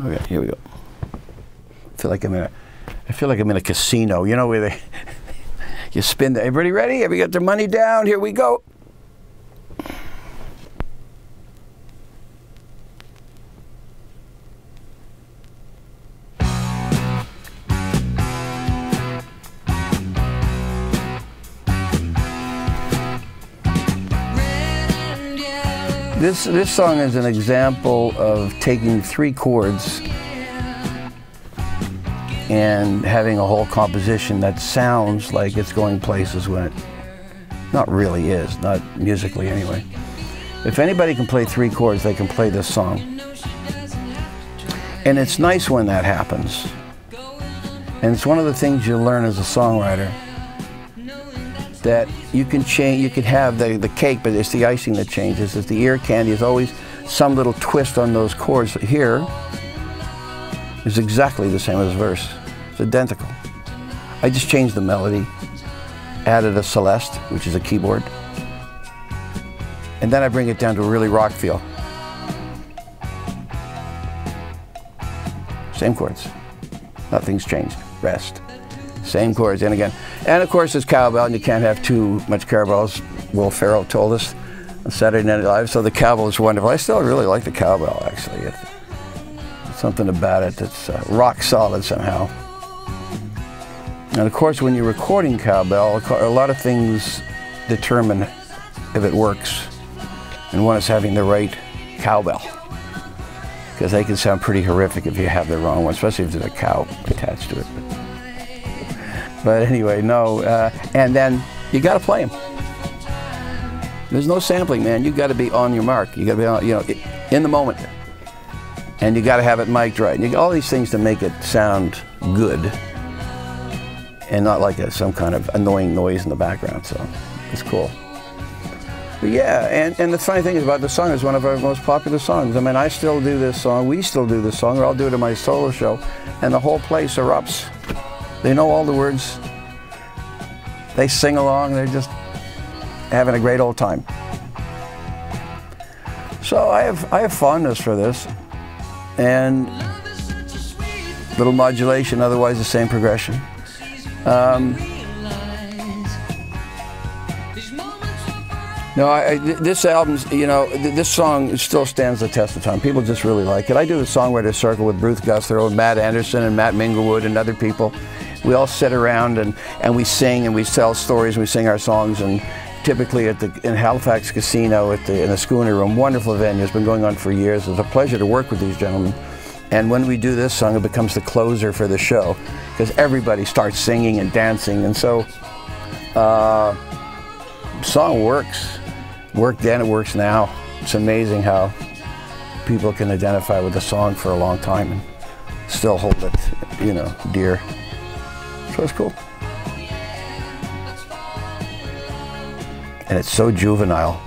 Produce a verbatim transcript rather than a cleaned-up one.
Okay, here we go. I feel like I'm in a, I feel like I'm in a casino. You know where they, you spin the, everybody ready? Everybody got their money down? Here we go. This, this song is an example of taking three chords and having a whole composition that sounds like it's going places when it not really is, not musically anyway. If anybody can play three chords, they can play this song. And it's nice when that happens. And it's one of the things you learn as a songwriter, that you can change, you could have the, the cake, but it's the icing that changes. It's the ear candy. There's always some little twist on those chords. Here is exactly the same as the verse. It's identical. I just changed the melody, added a Celeste, which is a keyboard, and then I bring it down to a really rock feel. Same chords. Nothing's changed. Rest. Same chords, and again. And of course, it's cowbell, and you can't have too much cowbell, as Will Ferrell told us on Saturday Night Live, so the cowbell is wonderful. I still really like the cowbell, actually. It's, it's something about it that's uh, rock solid somehow. And of course, when you're recording cowbell, a lot of things determine if it works, and one is having the right cowbell, because they can sound pretty horrific if you have the wrong one, especially if there's a cow attached to it. But, But anyway, no, uh, and then you got to play them. There's no sampling, man. You got to be on your mark. You got to be, on, you know, in the moment, and you got to have it mic'd right. You got all these things to make it sound good, and not like a, some kind of annoying noise in the background. So it's cool. But yeah, and and the funny thing is about the song is one of our most popular songs. I mean, I still do this song. We still do this song, or I'll do it in my solo show, and the whole place erupts. They know all the words. They sing along. They're just having a great old time. So I have I have fondness for this, and little modulation, otherwise the same progression. Um, no, I, I, this album's you know this song still stands the test of time. People just really like it. I do a songwriter circle with Bruce Guster and Matt Anderson and Matt Minglewood and other people. We all sit around and, and we sing and we tell stories and we sing our songs, and typically at the in Halifax Casino at the in the Schooner Room. Wonderful venue. It's been going on for years. It's a pleasure to work with these gentlemen. And when we do this song, it becomes the closer for the show, because everybody starts singing and dancing, and so uh, song works. Worked then, it works now. It's amazing how people can identify with a song for a long time and still hold it, you know, dear. So it's cool. And it's so juvenile.